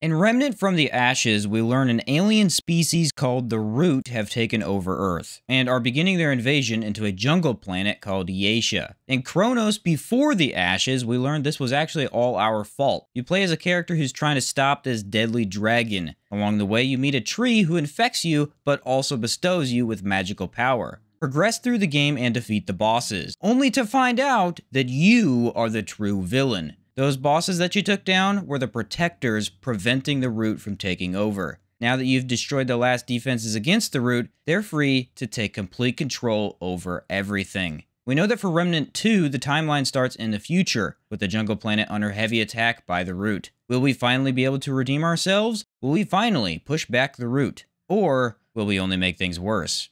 In Remnant from the Ashes, we learn an alien species called the Root have taken over Earth, and are beginning their invasion into a jungle planet called Yasha. In Chronos before the Ashes, we learned this was actually all our fault. You play as a character who's trying to stop this deadly dragon. Along the way, you meet a tree who infects you, but also bestows you with magical power. Progress through the game and defeat the bosses, only to find out that you are the true villain. Those bosses that you took down were the protectors preventing the Root from taking over. Now that you've destroyed the last defenses against the Root, they're free to take complete control over everything. We know that for Remnant 2, the timeline starts in the future, with the jungle planet under heavy attack by the Root. Will we finally be able to redeem ourselves? Will we finally push back the Root? Or will we only make things worse?